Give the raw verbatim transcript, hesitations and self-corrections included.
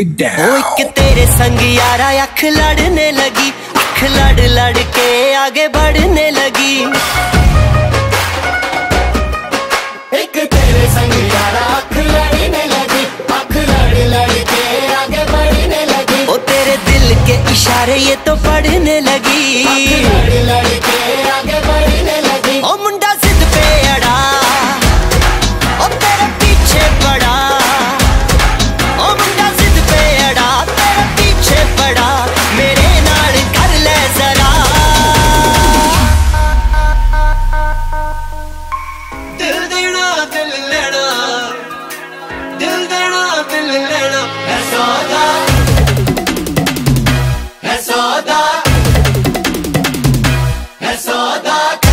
के तेरे संग यारा अख लड़ने लगी, अख लड़ लड़ के आगे बढ़ने लगी। एक तेरे संग यारा अख लड़ने लगी, अख लड़ लड़ के आगे बढ़ने लगी। ओ तेरे दिल के इशारे ये तो पढ़ने लगी, अख लड़ लड़ के आगे बढ़ने लगी। ओ मुंडा जिद पे अड़ा, ओ तेरे पीछे पड़ा। Soda, soda.